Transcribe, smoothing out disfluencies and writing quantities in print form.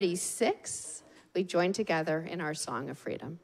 6, we join together in our Song of Freedom.